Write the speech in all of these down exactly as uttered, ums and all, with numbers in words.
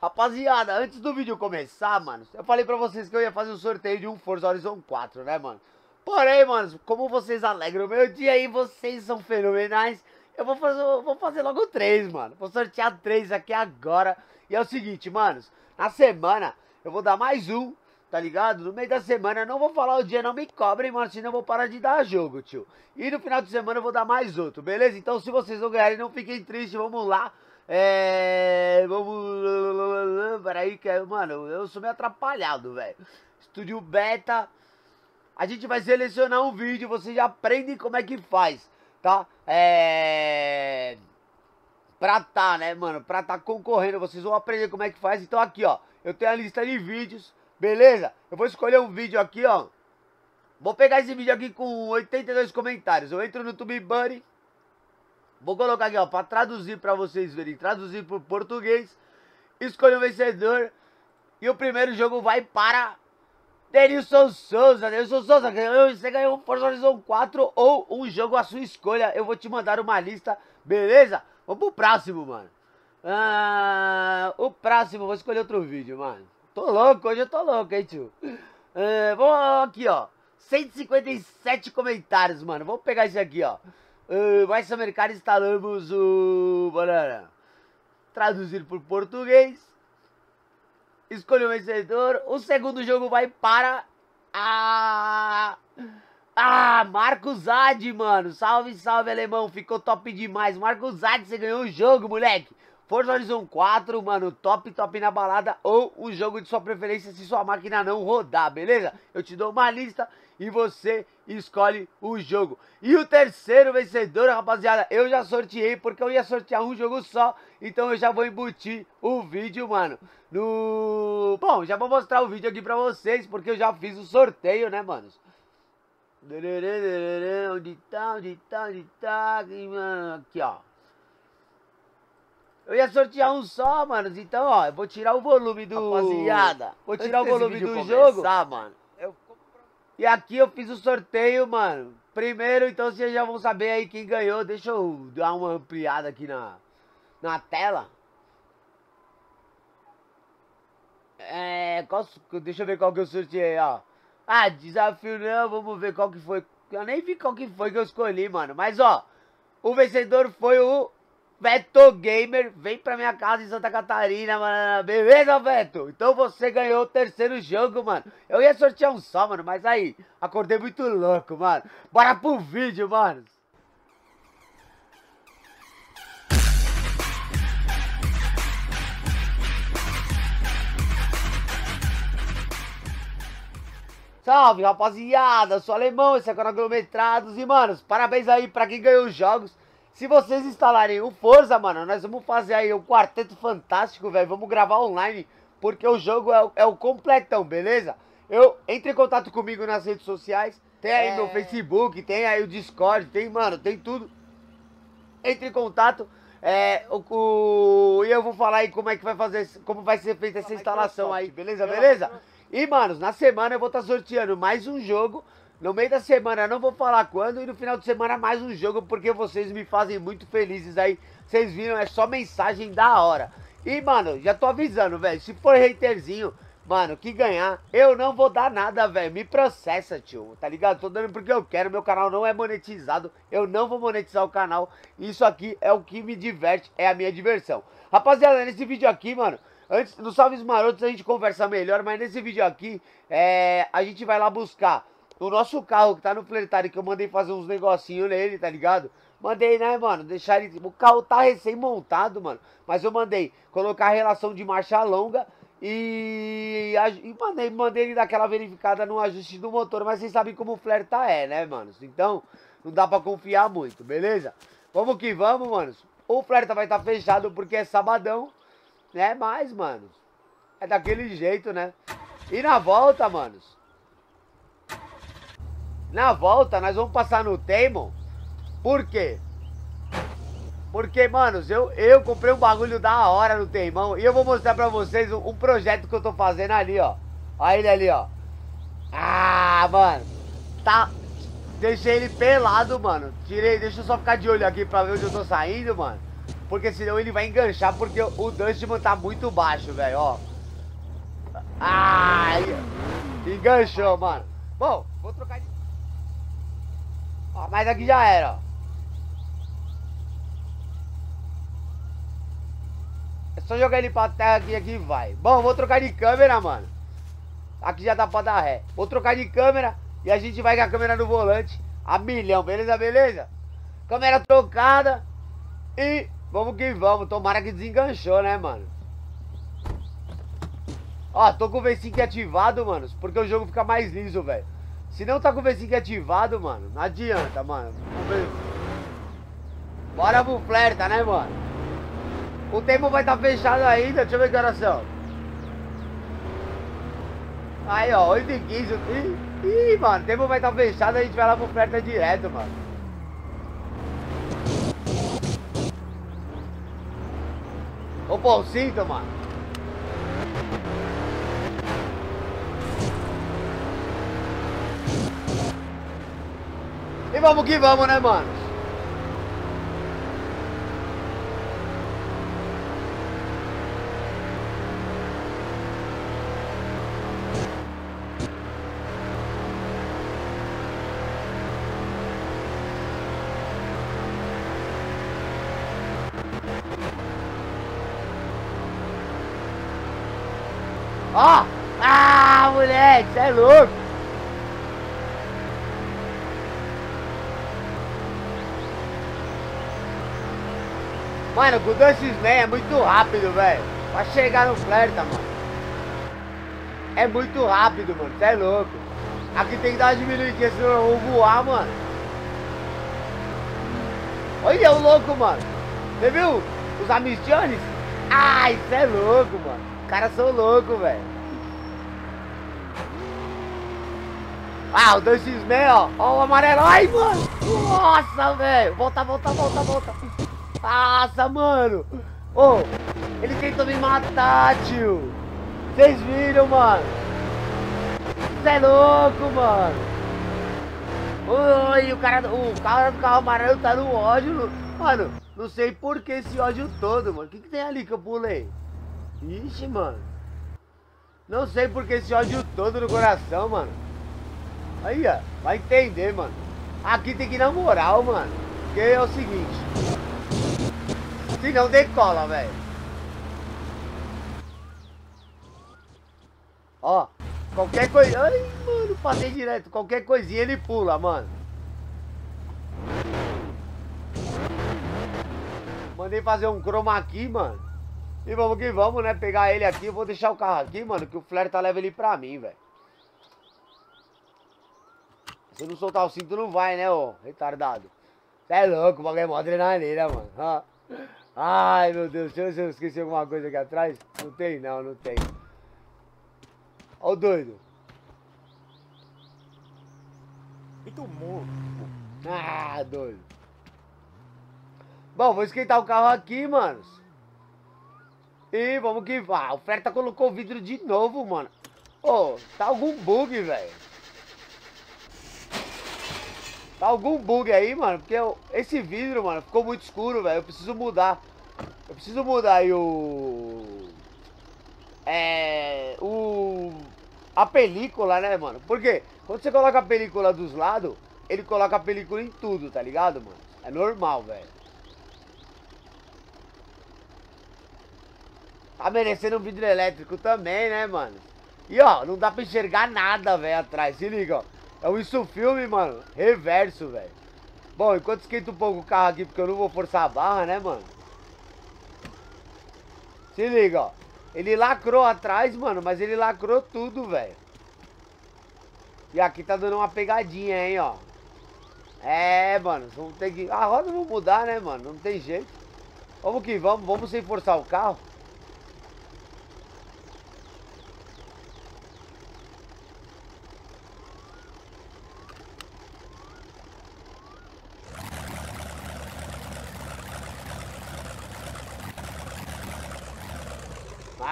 Rapaziada, antes do vídeo começar, mano, eu falei pra vocês que eu ia fazer um sorteio de um Forza Horizon quatro, né, mano? Porém, mano, como vocês alegram o meu dia aí, vocês são fenomenais. Eu vou fazer, eu vou fazer logo três, mano. Vou sortear três aqui agora. E é o seguinte, manos, na semana eu vou dar mais um, tá ligado? No meio da semana eu não vou falar o dia, não me cobrem, mano, senão eu vou parar de dar jogo, tio. E no final de semana eu vou dar mais outro, beleza? Então se vocês não ganharem, não fiquem tristes, vamos lá. É... Vamos... Peraí, que... mano, eu sou meio atrapalhado, velho. Estúdio Beta. A gente vai selecionar um vídeo, vocês já aprendem como é que faz, tá? É... Pra tá, né, mano? Pra tá concorrendo, vocês vão aprender como é que faz. Então aqui, ó, eu tenho a lista de vídeos, beleza? Eu vou escolher um vídeo aqui, ó. Vou pegar esse vídeo aqui com oitenta e dois comentários. Eu entro no TubeBuddy. Vou colocar aqui, ó, pra traduzir pra vocês verem. Traduzir pro português. Escolha o vencedor. E o primeiro jogo vai para... Denilson Souza. Denilson Souza, você ganhou um Forza Horizon quatro ou um jogo à sua escolha. Eu vou te mandar uma lista, beleza? Vamos pro próximo, mano. Ah, o próximo, vou escolher outro vídeo, mano. Tô louco, hoje eu tô louco, hein, tio? Ah, vamos aqui, ó. cento e cinquenta e sete comentários, mano. Vamos pegar esse aqui, ó. Uh, My Summer Car, instalamos o... Banana. Traduzir por português. Escolha o vencedor. O segundo jogo vai para... Ah, ah Marco Zade, mano. Salve, salve, alemão. Ficou top demais. Marco Zade, você ganhou o jogo, moleque. Forza Horizon quatro, mano. Top, top na balada. Ou um jogo de sua preferência se sua máquina não rodar, beleza? Eu te dou uma lista... E você escolhe o jogo. E o terceiro vencedor, rapaziada, eu já sorteei, porque eu ia sortear um jogo só. Então eu já vou embutir o vídeo, mano. No... Bom, já vou mostrar o vídeo aqui pra vocês, porque eu já fiz o sorteio, né, manos? Onde tá, onde tá, onde tá? Aqui, ó. Eu ia sortear um só, manos. Então, ó, eu vou tirar o volume do... Rapaziada, vou tirar o volume do jogo. Mano. E aqui eu fiz o sorteio, mano. Primeiro, então vocês já vão saber aí quem ganhou. Deixa eu dar uma ampliada aqui na, na tela. É, qual, deixa eu ver qual que eu sorteei, ó. Ah, desafio não, vamos ver qual que foi. Eu nem vi qual que foi que eu escolhi, mano. Mas, ó, o vencedor foi o Beto Gamer. Vem pra minha casa em Santa Catarina, mano. Beleza, Beto? Então você ganhou o terceiro jogo, mano. Eu ia sortear um só, mano, mas aí acordei muito louco, mano. Bora pro vídeo, mano. Salve, rapaziada. Eu sou alemão, esse é o canal Kilometrados. E, manos, parabéns aí pra quem ganhou os jogos. Se vocês instalarem o Forza, mano, nós vamos fazer aí um quarteto fantástico, velho. Vamos gravar online, porque o jogo é o, é o completão, beleza? Eu, entre em contato comigo nas redes sociais. Tem aí é... meu Facebook, tem aí o Discord, tem, mano, tem tudo. Entre em contato. É, o, o, e eu vou falar aí como é que vai fazer, como vai ser feita essa instalação aí, beleza, beleza? E, manos, na semana eu vou estar sorteando mais um jogo. No meio da semana não vou falar quando. E no final de semana mais um jogo, porque vocês me fazem muito felizes aí. Vocês viram, é só mensagem da hora. E, mano, já tô avisando, velho. Se for haterzinho, mano, que ganhar, eu não vou dar nada, velho. Me processa, tio, tá ligado? Tô dando porque eu quero, meu canal não é monetizado. Eu não vou monetizar o canal. Isso aqui é o que me diverte, é a minha diversão. Rapaziada, nesse vídeo aqui, mano, antes, nos Salves Marotos a gente conversa melhor. Mas nesse vídeo aqui, é, a gente vai lá buscar o nosso carro que tá no Fleetari, que eu mandei fazer uns negocinhos nele, tá ligado? Mandei, né, mano? Deixar ele... O carro tá recém-montado, mano. Mas eu mandei colocar a relação de marcha longa e... e mandei, mandei ele dar aquela verificada no ajuste do motor. Mas vocês sabem como o Fleetari é, né, mano? Então, não dá pra confiar muito, beleza? Vamos que vamos, mano. O Fleetari vai estar tá fechado porque é sabadão, né? Mas, mano, é daquele jeito, né? E na volta, manos, na volta, nós vamos passar no Teimão. Por quê? Porque, manos, eu, eu comprei um bagulho da hora no Teimão. E eu vou mostrar pra vocês um, um projeto que eu tô fazendo ali, ó. Olha ele ali, ó. Ah, mano. Tá. Deixei ele pelado, mano. Tirei, deixa eu só ficar de olho aqui pra ver onde eu tô saindo, mano. Porque senão ele vai enganchar, porque o Dustman tá muito baixo, velho, ó. Ai, enganchou, mano. Bom, vou trocar de... Ó, mas aqui já era, ó. É só jogar ele pra terra aqui, aqui vai. Bom, vou trocar de câmera, mano. Aqui já dá pra dar ré. Vou trocar de câmera e a gente vai com a câmera no volante a milhão, beleza, beleza? Câmera trocada. E vamos que vamos. Tomara que desenganchou, né, mano? Ó, tô com o V cinco ativado, mano. Porque o jogo fica mais liso, velho. Se não tá com o V cinco ativado, mano, não adianta, mano. Bora pro Flerta, né, mano? O tempo vai tá fechado ainda. Deixa eu ver que horas são. Aí, ó, oito e quinze. Ih, ih, mano, o tempo vai estar fechado, a gente vai lá pro Flerta direto, mano. Ô, pô, o cinto, mano. E vamos que vamos, né, mano? Ó! Ah, moleque, cê é louco! Mano, com o Dustman é muito rápido, velho. Pra chegar no Flerta, mano. É muito rápido, mano. Cê é louco. Aqui tem que dar uma diminuidinha, senão eu vou voar, mano. Olha o louco, mano. Você viu os amistones? Ai, cê é louco, mano. Os caras são loucos, velho. Ah, o dois xis meia, ó. Ó o amarelo. Ai, mano. Nossa, velho. Volta, volta, volta, volta. Nossa, mano. Ô, oh, ele tentou me matar, tio. Vocês viram, mano. Você é louco, mano. Oi, o cara, o cara do carro amarelo tá no ódio. Mano, não sei por que esse ódio todo, mano. O que, que tem ali que eu pulei? Ixi, mano. Não sei porque esse ódio todo no coração, mano. Aí, ó. Vai entender, mano. Aqui tem que ir na moral, mano. Porque é o seguinte. Se não, decola, velho. Ó. Qualquer coisa... Ai, mano. Passei direto. Qualquer coisinha ele pula, mano. Mandei fazer um chroma aqui, mano. E vamos que vamos, né? Pegar ele aqui. Eu vou deixar o carro aqui, mano, que o Flerta leva ele pra mim, velho. Se eu não soltar o cinto, não vai, né, ô? Retardado. Cê é louco, o bagulho é mó adrenalina, mano. Ah. Ai, meu Deus. Deixa eu ver se eu esqueci alguma coisa aqui atrás. Não tem, não. Não tem. Ó o doido. Muito morto. Ah, doido. Bom, vou esquentar o carro aqui, manos. E vamos que vai. O Flerta colocou o vidro de novo, mano. Ô, oh, tá algum bug, velho. Tá algum bug aí, mano. Porque eu, esse vidro, mano, ficou muito escuro, velho. Eu preciso mudar. Eu preciso mudar aí o... É... O... A película, né, mano? Porque quando você coloca a película dos lados, ele coloca a película em tudo, tá ligado, mano? É normal, velho. Tá merecendo um vidro elétrico também, né, mano? E, ó, não dá pra enxergar nada, velho, atrás. Se liga, ó. É um isso filme, mano. Reverso, velho. Bom, enquanto esquenta um pouco o carro aqui, porque eu não vou forçar a barra, né, mano? Se liga, ó. Ele lacrou atrás, mano, mas ele lacrou tudo, velho. E aqui tá dando uma pegadinha, hein, ó. É, mano, vamos ter que... A roda não mudar, né, mano? Não tem jeito. Vamos que vamos. Vamos sem forçar o carro.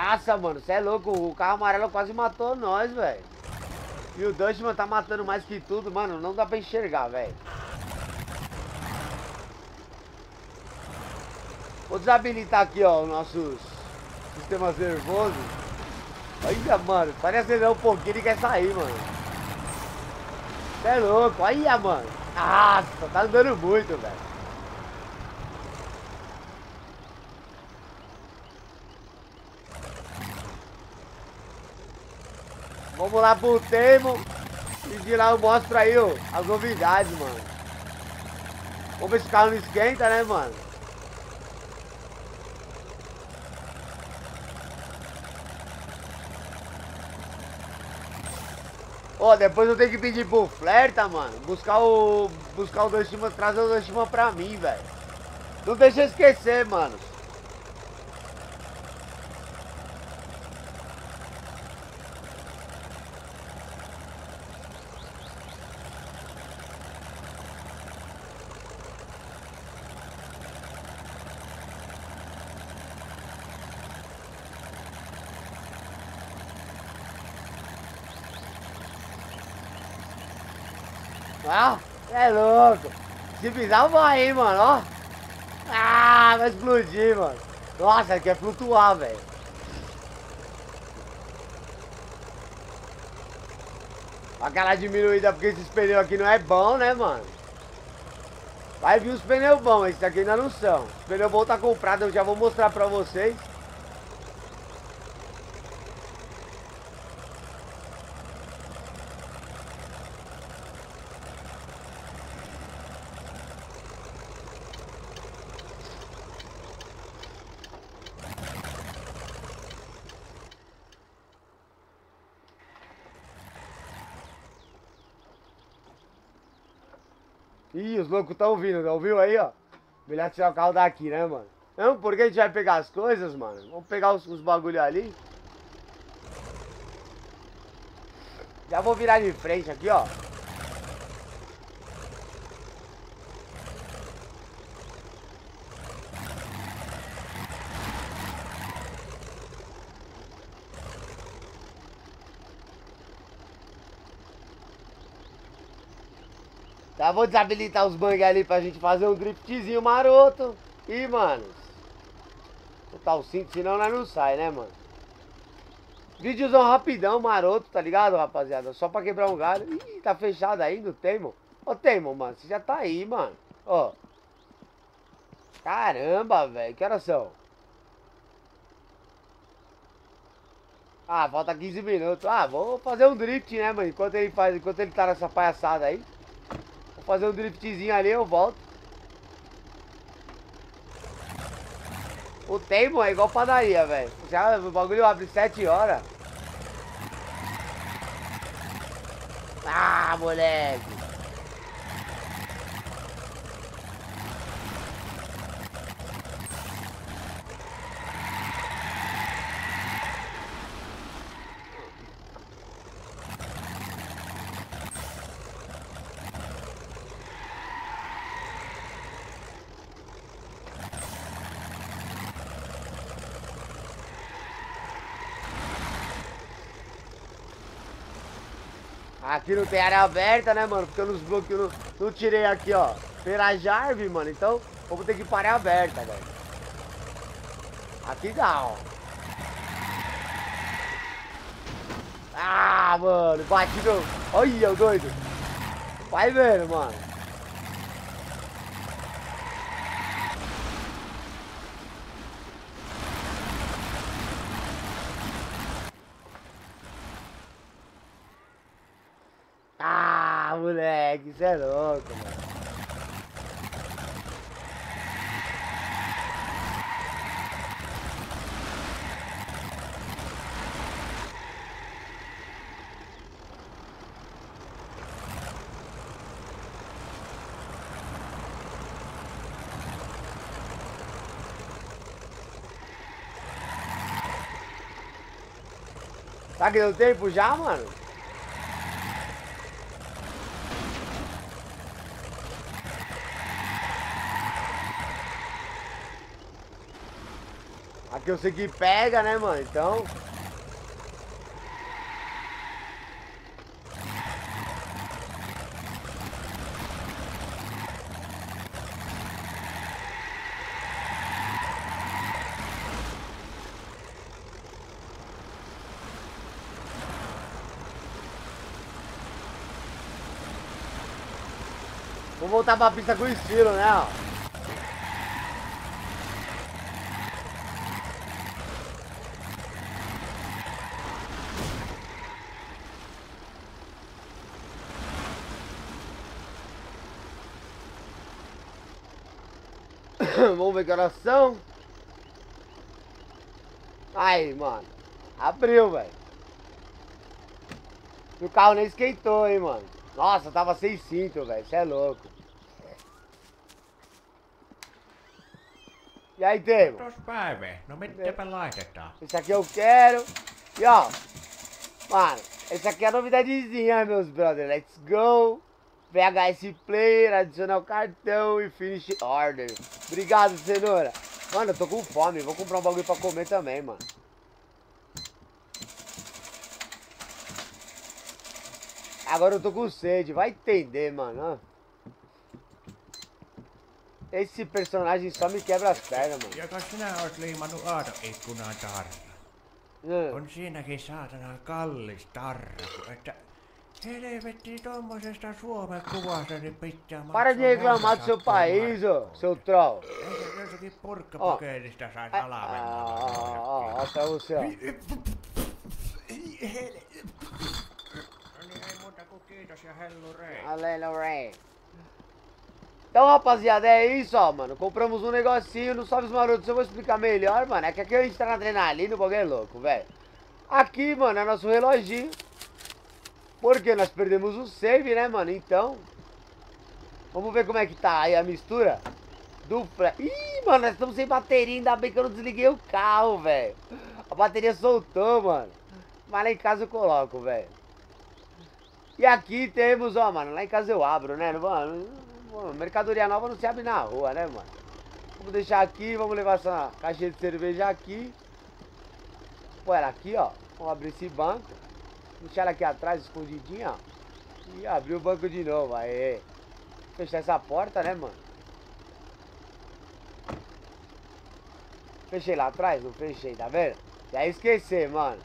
Nossa, mano, cê é louco, o carro amarelo quase matou nós, velho. E o Dustman tá matando mais que tudo, mano, não dá pra enxergar, velho. O Vou desabilitar aqui, ó, os nossos sistemas nervosos. Olha, mano, parece que não, um pouquinho ele quer sair, mano. Você é louco, olha, mano. Nossa, tá andando muito, velho. Vamos lá pro Teimão. E de lá eu mostro aí, ó, as novidades, mano. Vamos ver se o carro não esquenta, né, mano? Ó, oh, depois eu tenho que pedir pro Flerta, mano, buscar o... Buscar o dois timas, trazer o dois timas pra mim, velho. Não deixa eu esquecer, mano. Ah, é louco. Se pisar, vai aí, mano, ó. Ah, vai explodir, mano. Nossa, quer flutuar, velho. Aquela diminuída, porque esses pneus aqui não é bom, né, mano? Vai vir os pneus bons, esses aqui ainda não são. Os pneus bons tá comprado, eu já vou mostrar pra vocês. Ih, os loucos estão vindo, não viu aí, ó? Melhor tirar o carro daqui, né, mano? Não, porque a gente vai pegar as coisas, mano. Vamos pegar os, os bagulho ali. Já vou virar de frente aqui, ó. Tá, vou desabilitar os bangs ali pra gente fazer um driftzinho maroto. E, mano, botar o cinto, senão nós não sai, né, mano? Vídeozão rapidão, maroto, tá ligado, rapaziada? Só pra quebrar um galho. Ih, tá fechado ainda o Teimão. Ô, Teimão, mano, você já tá aí, mano. Ó. Caramba, velho, que horas são? Ah, falta quinze minutos. Ah, vou fazer um drift, né, mano? Enquanto ele faz, enquanto ele tá nessa palhaçada aí. Fazer um driftzinho ali, eu volto. O Teimão é igual padaria, velho. Já o bagulho abre sete horas. Ah, moleque. Aqui não tem área aberta, né, mano? Porque eu nos bloqueios não, não tirei aqui, ó. Pela Jarve, mano. Então, vamos ter que ir para área aberta, velho. Aqui dá, ó. Ah, mano. Batido. Olha o doido. Vai vendo, mano. Moleque, isso é louco, mano. Tá que deu tempo já, mano? Que eu sei que pega, né, mano? Então... Vamos voltar pra pista com estilo, né? Vamos ver que horas são. Aí, mano. Abriu, velho. O carro nem esquentou, hein, mano. Nossa, tava sem cinto, velho. Isso é louco. E aí, Teimão? Esse aqui eu quero. E, ó. Mano, esse aqui é a novidadezinha, meus brothers. Let's go. V H S Player, adicionar o cartão e finish order. Obrigado, cenoura. Mano, eu tô com fome. Vou comprar um bagulho pra comer também, mano. Agora eu tô com sede. Vai entender, mano. Esse personagem só me quebra as pernas, mano. Hum. Para de reclamar do seu país, ô, seu troll. Ó, ó, ó, pra você, ó. Então, rapaziada, é isso, ó, mano. Compramos um negocinho, não sobe os marotos, eu vou explicar melhor, mano. É que aqui a gente tá na adrenalina, o bagulho é louco, velho. Aqui, mano, é nosso reloginho. Porque nós perdemos o save, né, mano? Então, vamos ver como é que tá aí a mistura dupla. Ih, mano, nós estamos sem bateria. Ainda bem que eu não desliguei o carro, velho. A bateria soltou, mano. Mas lá em casa eu coloco, velho. E aqui temos, ó, mano. Lá em casa eu abro, né? Mano, mercadoria nova não se abre na rua, né, mano? Vamos deixar aqui. Vamos levar essa caixinha de cerveja aqui. Pô, ela aqui, ó. Vamos abrir esse banco. Deixar ela aqui atrás, escondidinha, ó. E abrir o banco de novo, aí. Fechar essa porta, né, mano? Fechei lá atrás? Não fechei, tá vendo? Já esqueci, mano.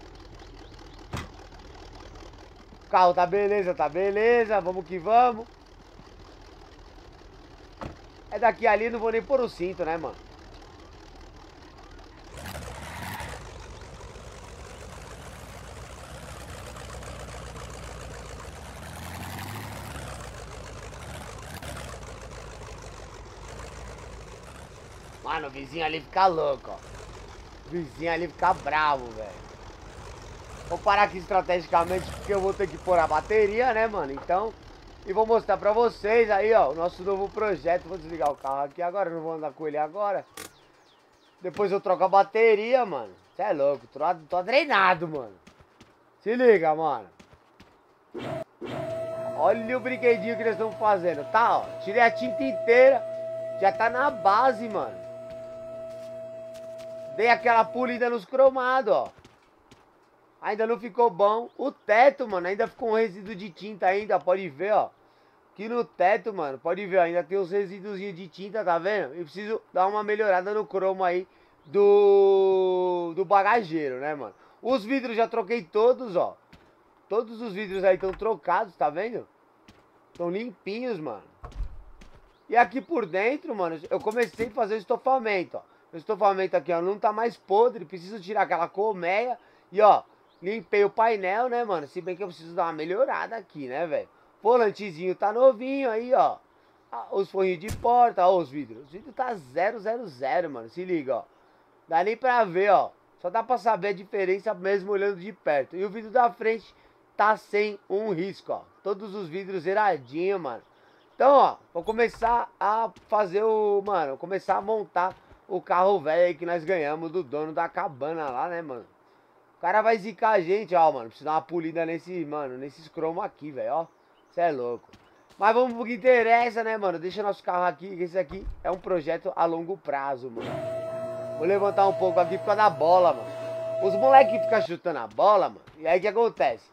O carro tá beleza, tá beleza. Vamos que vamos. É daqui ali, não vou nem pôr o cinto, né, mano? Mano, o vizinho ali fica louco, ó. O vizinho ali fica bravo, velho. Vou parar aqui estrategicamente porque eu vou ter que pôr a bateria, né, mano? Então, e vou mostrar pra vocês aí, ó, o nosso novo projeto. Vou desligar o carro aqui agora, não vou andar com ele agora. Depois eu troco a bateria, mano. Você é louco, tô, tô adrenado, mano. Se liga, mano. Olha o brinquedinho que eles estão fazendo, tá, ó. Tirei a tinta inteira. Já tá na base, mano. Dei aquela polida nos cromados, ó. Ainda não ficou bom. O teto, mano, ainda ficou um resíduo de tinta ainda, pode ver, ó. Aqui no teto, mano, pode ver, ó, ainda tem uns resíduos de tinta, tá vendo? E preciso dar uma melhorada no cromo aí do, do bagageiro, né, mano? Os vidros já troquei todos, ó. Todos os vidros aí estão trocados, tá vendo? Estão limpinhos, mano. E aqui por dentro, mano, eu comecei a fazer o estofamento, ó. O estofamento aqui, ó, não tá mais podre, preciso tirar aquela colmeia. E, ó, limpei o painel, né, mano? Se bem que eu preciso dar uma melhorada aqui, né, velho? Volantezinho tá novinho aí, ó. Os forrinhos de porta, ó, os vidros. Os vidros tá zero zero zero, mano, se liga, ó. Dá nem pra ver, ó. Só dá pra saber a diferença mesmo olhando de perto. E o vidro da frente tá sem um risco, ó. Todos os vidros zeradinho, mano. Então, ó, vou começar a fazer o... Mano, começar a montar o carro velho aí que nós ganhamos do dono da cabana lá, né, mano? O cara vai zicar a gente, ó, mano. Preciso dar uma polida nesse, mano, nesses cromos aqui, velho, ó. Cê é louco. Mas vamos pro que interessa, né, mano? Deixa nosso carro aqui, que esse aqui é um projeto a longo prazo, mano. Vou levantar um pouco aqui por causa da bola, mano. Os moleques ficam chutando a bola, mano. E aí o que acontece?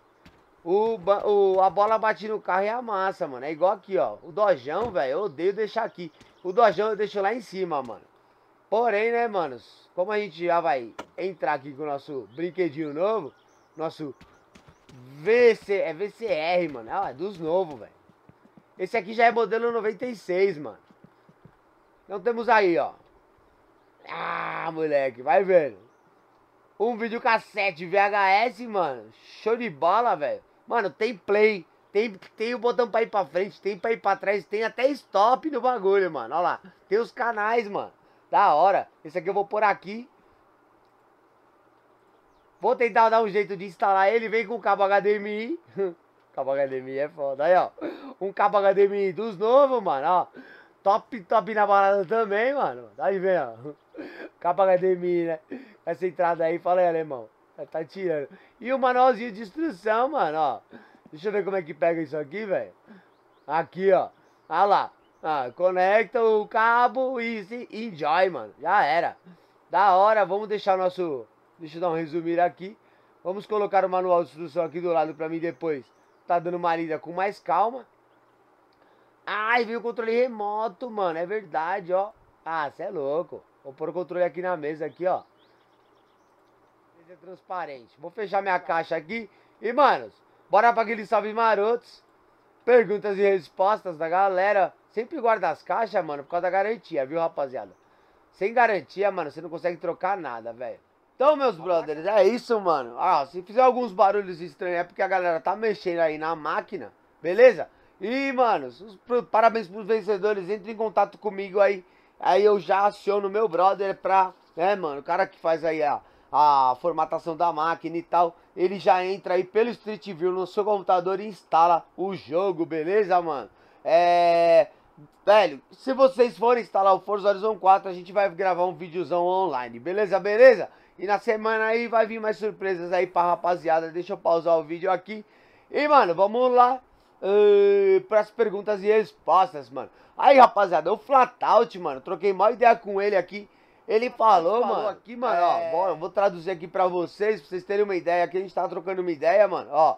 O, o, a bola bate no carro e amassa, mano. É igual aqui, ó. O Dojão, velho, eu odeio deixar aqui. O Dojão eu deixo lá em cima, mano. Porém, né, manos, como a gente já vai entrar aqui com o nosso brinquedinho novo, nosso V C, é V C R, mano, é dos novos, velho. Esse aqui já é modelo noventa e seis, mano. Então temos aí, ó. Ah, moleque, vai vendo. Um videocassete V H S, mano. Show de bola, velho. Mano, tem play. Tem, tem o botão pra ir pra frente, tem pra ir pra trás. Tem até stop no bagulho, mano. Olha lá. Tem os canais, mano. Da hora. Esse aqui eu vou pôr aqui. Vou tentar dar um jeito de instalar ele. Vem com cabo H D M I. Cabo H D M I é foda. Aí, ó. Um cabo H D M I dos novos, mano, ó. Top, top na balada também, mano. Tá aí, vem, ó. Cabo H D M I, né? Essa entrada aí. Fala aí, alemão. Tá tirando. E o manualzinho de instrução, mano, ó. Deixa eu ver como é que pega isso aqui, velho. Aqui, ó. Ah lá. Ah, conecta o cabo e enjoy, mano. Já era. Da hora. Vamos deixar o nosso... Deixa eu dar um resumir aqui. Vamos colocar o manual de instrução aqui do lado pra mim depois. Tá dando uma lida com mais calma. Ai, veio o controle remoto, mano. É verdade, ó. Ah, cê é louco. Vou pôr o controle aqui na mesa, aqui, ó. É transparente. Vou fechar minha caixa aqui. E, manos, bora pra aquele salve marotos. Perguntas e respostas da galera. Sempre guarda as caixas, mano, por causa da garantia, viu, rapaziada? Sem garantia, mano, você não consegue trocar nada, velho. Então, meus brothers, é isso, mano. Ah, se fizer alguns barulhos estranhos é porque a galera tá mexendo aí na máquina, beleza? E, mano, parabéns pros vencedores, entre em contato comigo aí. Aí eu já aciono meu brother pra... É, mano, o cara que faz aí a, a formatação da máquina e tal. Ele já entra aí pelo Street View no seu computador e instala o jogo, beleza, mano? É... Velho, se vocês forem instalar o Forza Horizon quatro, a gente vai gravar um videozão online, beleza, beleza? E na semana aí vai vir mais surpresas aí pra rapaziada. Deixa eu pausar o vídeo aqui. E, mano, vamos lá uh, pras perguntas e respostas, mano. Aí, rapaziada, o Flatout, mano, troquei uma ideia com ele aqui. Ele falou, falou mano, aqui, mano, é... ó, bom, eu vou traduzir aqui pra vocês, pra vocês terem uma ideia. Aqui a gente tá trocando uma ideia, mano, ó.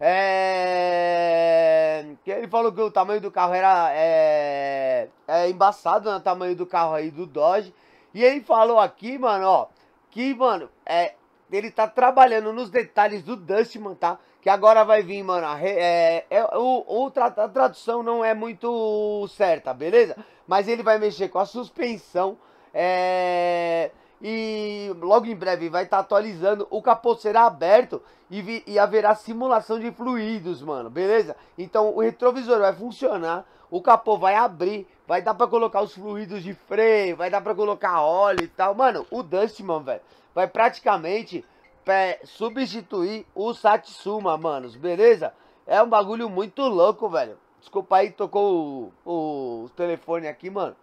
É... Ele falou que o tamanho do carro era é... é embaçado, né, o tamanho do carro aí do Dodge. E ele falou aqui, mano, ó, que, mano, é, ele tá trabalhando nos detalhes do Dustman, tá? Que agora vai vir, mano, a, é, é, o, o, a tradução não é muito certa, beleza? Mas ele vai mexer com a suspensão, é, e logo em breve vai estar tá atualizando, o capô será aberto e, vi, e haverá simulação de fluidos, mano, beleza? Então o retrovisor vai funcionar, o capô vai abrir, vai dar pra colocar os fluidos de freio, vai dar pra colocar óleo e tal. Mano, o Dustman, velho, vai praticamente é, substituir o Satsuma, manos, beleza? É um bagulho muito louco, velho. Desculpa aí, tocou o, o telefone aqui, mano.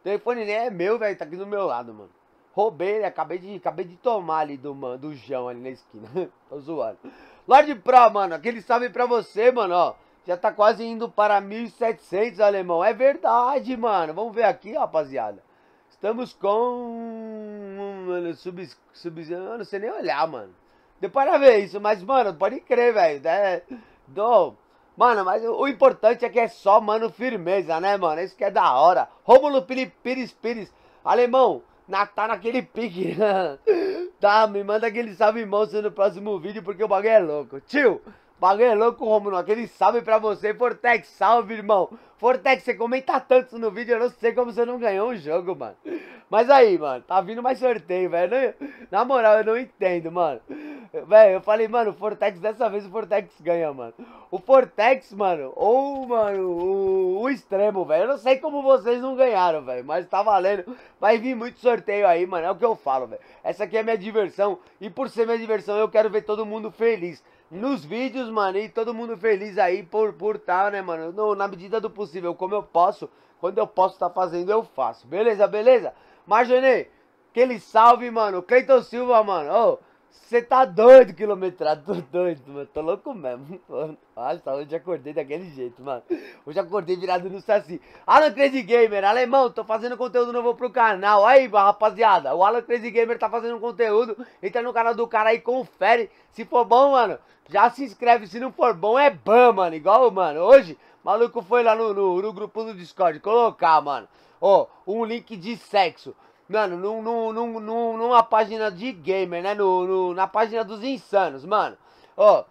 O telefone nem é meu, velho, tá aqui do meu lado, mano. Roubei, né? Acabei de, acabei de tomar ali do, mano, do João ali na esquina. Tô zoando. Lorde Pro, mano, aquele salve pra você, mano, ó. Já tá quase indo para mil e setecentos, alemão. É verdade, mano. Vamos ver aqui, rapaziada. Estamos com... Mano, sub... sub... Eu não sei nem olhar, mano. Deu para ver isso. Mas, mano, pode crer, velho. É... Do... Mano, mas o importante é que é só, mano, firmeza, né, mano? Isso que é da hora. Rômulo Pires Pires. Alemão, na... tá naquele pique. Tá, me manda aquele salve, monstro, no próximo vídeo, porque o bagulho é louco. Tio! Bagulho é louco, Romulo. Aquele salve pra você, Fortex. Salve, irmão. Fortex, você comenta tanto no vídeo, eu não sei como você não ganhou o jogo, mano. Mas aí, mano, tá vindo mais sorteio, velho. Na moral, eu não entendo, mano. Velho, eu falei, mano, o Fortex, dessa vez o Fortex ganha, mano. O Fortex, mano, ou, mano, o, o extremo, velho. Eu não sei como vocês não ganharam, velho, mas tá valendo. Vai vir muito sorteio aí, mano, é o que eu falo, velho. Essa aqui é minha diversão e por ser minha diversão eu quero ver todo mundo feliz nos vídeos, mano, e todo mundo feliz aí por por tá, né, mano, no, na medida do possível, como eu posso, quando eu posso tá fazendo, eu faço, beleza, beleza? Marjonei, aquele salve, mano, Cleiton Silva, mano, ô, você tá doido, quilometrado, tô doido, mano, tô louco mesmo, mano. Nossa, hoje acordei daquele jeito, mano, hoje acordei virado no saci. Alan Crazy Gamer, alemão, tô fazendo conteúdo novo pro canal, aí, rapaziada, o Alan Crazy Gamer tá fazendo conteúdo, entra no canal do cara aí, confere, se for bom, mano, já se inscreve, se não for bom é ban, mano, igual, mano, hoje, maluco foi lá no, no, no grupo do Discord colocar, mano, ó, um link de sexo, mano, num, num, num, num, numa página de gamer, né, no, no, na página dos insanos, mano, ó,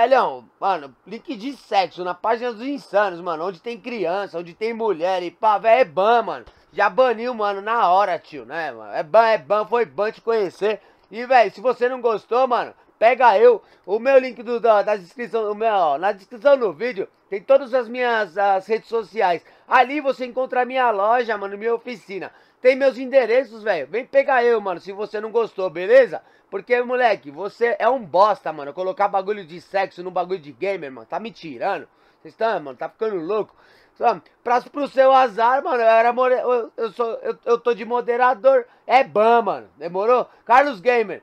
Velhão, mano, link de sexo na página dos insanos, mano. Onde tem criança, onde tem mulher e pá, velho, é ban, mano. Já baniu, mano, na hora, tio, né, mano? É ban, é ban, foi ban te conhecer. E, velho, se você não gostou, mano, pega eu. O meu link do, da, da descrição, o meu, ó, na descrição do vídeo tem todas as minhas as redes sociais. Ali você encontra a minha loja, mano, minha oficina. Tem meus endereços, velho. Vem pegar eu, mano, se você não gostou, beleza? Porque, moleque, você é um bosta, mano. Colocar bagulho de sexo num bagulho de gamer, mano. Tá me tirando. Vocês estão, mano, tá ficando louco. Sabe? Pra, pro seu azar, mano, eu era more... eu, eu, sou, eu, eu tô de moderador. É ban, mano. Demorou? Carlos Gamer.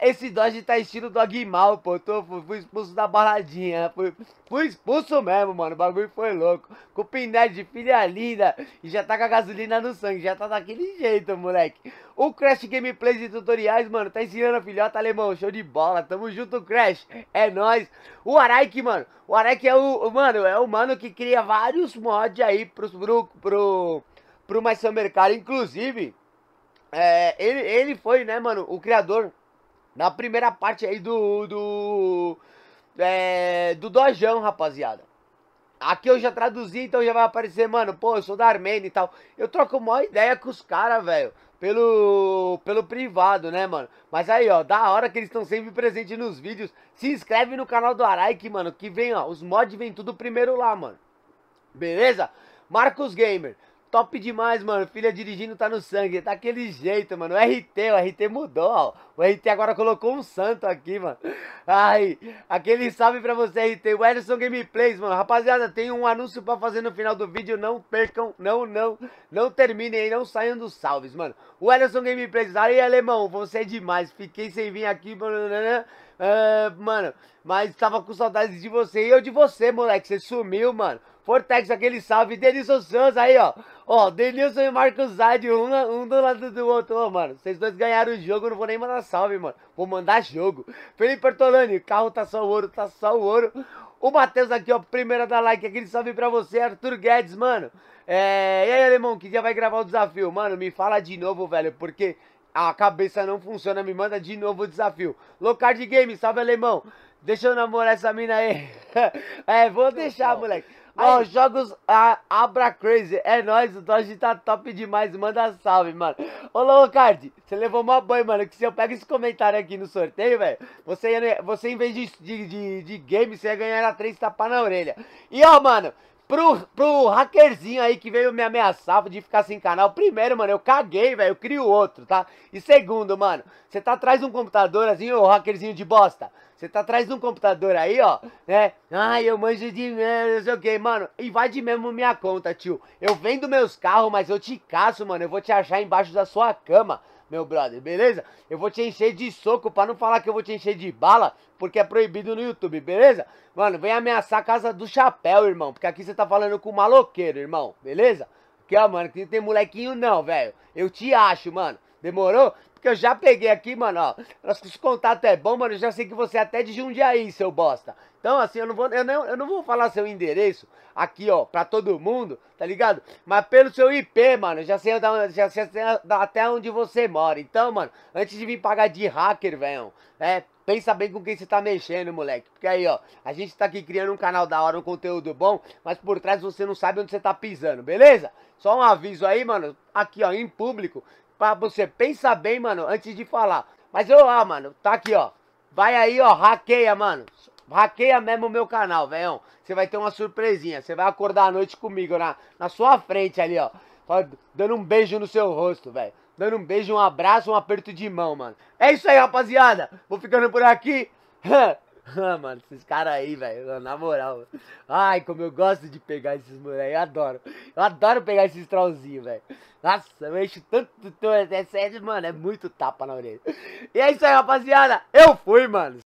Esse Dodge tá estilo dog mal, pô. Tô, fui expulso da baladinha. Fui, fui expulso mesmo, mano. O bagulho foi louco. Com o piné de filha linda. E já tá com a gasolina no sangue. Já tá daquele jeito, moleque. O Crash Gameplays e Tutoriais, mano. Tá ensinando a filhota, alemão. Show de bola. Tamo junto, Crash. É nóis. O Araiki, mano. O Araiki é o, mano, é o mano que cria vários mods aí pro, pro, pro, pro My Summer Car. Inclusive, é, ele, ele foi, né, mano, o criador. Na primeira parte aí do... Do... É, do Dojão, rapaziada. Aqui eu já traduzi, então já vai aparecer, mano. Pô, eu sou da Armênia e tal. Eu troco uma ideia com os caras, velho. Pelo... Pelo privado, né, mano? Mas aí, ó, da hora que eles estão sempre presentes nos vídeos. Se inscreve no canal do Araiki, mano. Que vem, ó. Os mods vem tudo primeiro lá, mano. Beleza? Marco Gamer. Top demais, mano. Filha dirigindo tá no sangue. Tá aquele jeito, mano. O R T, o R T mudou, ó. O R T agora colocou um santo aqui, mano. Ai, aquele salve pra você, R T. O Ederson Gameplays, mano. Rapaziada, tem um anúncio pra fazer no final do vídeo. Não percam, não, não. Não terminem aí, não saiam dos salves, mano. O Ederson Gameplays. Aí, alemão, você é demais. Fiquei sem vir aqui, mano. Uh, mano, mas tava com saudades de você. E eu de você, moleque. Você sumiu, mano. Fortex, aquele salve. Denilson Souza aí, ó. Ó, Denilson e Marco Zade, um, um do lado do outro. Ô, mano, vocês dois ganharam o jogo, não vou nem mandar salve, mano. Vou mandar jogo. Felipe Bertolani, carro tá só ouro, tá só ouro. O Matheus aqui, ó, primeira da like. Aquele salve pra você, Arthur Guedes, mano. É... E aí, alemão, que dia vai gravar o desafio? Mano, me fala de novo, velho, porque a cabeça não funciona. Me manda de novo o desafio. Locard Game, salve, alemão. Deixa eu namorar essa mina aí. É, vou deixar, moleque. Ó, oh, jogos a, Abra Crazy. É nóis, o Dodge tá top demais. Manda salve, mano. Ô, Locard, você levou uma banho, mano. Que se eu pego esse comentário aqui no sorteio, velho, você, você em vez de, de, de, de game, você ia ganhar três tapas na orelha. E ó, mano, pro, pro hackerzinho aí que veio me ameaçar de ficar sem canal. Primeiro, mano, eu caguei, velho. Eu crio outro, tá? E segundo, mano, você tá atrás de um computador assim, ô hackerzinho de bosta. Você tá atrás de um computador aí, ó, né? Ai, eu manjo de merda, não sei o que, mano. Invade mesmo minha conta, tio. Eu vendo meus carros, mas eu te caço, mano. Eu vou te achar embaixo da sua cama, meu brother, beleza? Eu vou te encher de soco, pra não falar que eu vou te encher de bala, porque é proibido no YouTube, beleza? Mano, vem ameaçar a casa do chapéu, irmão, porque aqui você tá falando com o maloqueiro, irmão, beleza? Aqui, ó, mano, que não tem molequinho não, velho. Eu te acho, mano. Demorou? Porque eu já peguei aqui, mano, ó. Os contatos é bom, mano. Eu já sei que você é até de Jundiaí, seu bosta. Então, assim, eu não vou, eu não, eu não vou falar seu endereço aqui, ó, pra todo mundo, tá ligado? Mas pelo seu I P, mano, eu já sei, da, já sei da, até onde você mora. Então, mano, antes de vir pagar de hacker, velho, é, pensa bem com quem você tá mexendo, moleque. Porque aí, ó, a gente tá aqui criando um canal da hora, um conteúdo bom, mas por trás você não sabe onde você tá pisando, beleza? Só um aviso aí, mano, aqui, ó, em público. Pra você pensar bem, mano, antes de falar. Mas eu, ó, mano, tá aqui, ó. Vai aí, ó, hackeia, mano. Hackeia mesmo o meu canal, velho. Você vai ter uma surpresinha. Você vai acordar à noite comigo, na, na sua frente ali, ó. Dando um beijo no seu rosto, velho. Dando um beijo, um abraço, um aperto de mão, mano. É isso aí, rapaziada. Vou ficando por aqui. Ah, mano, esses caras aí, velho, na moral. Mano. Ai, como eu gosto de pegar esses moleques, eu adoro. Eu adoro pegar esses trollzinhos, velho. Nossa, eu encho tanto, tanto, mano, é muito tapa na orelha. E é isso aí, rapaziada. Eu fui, mano.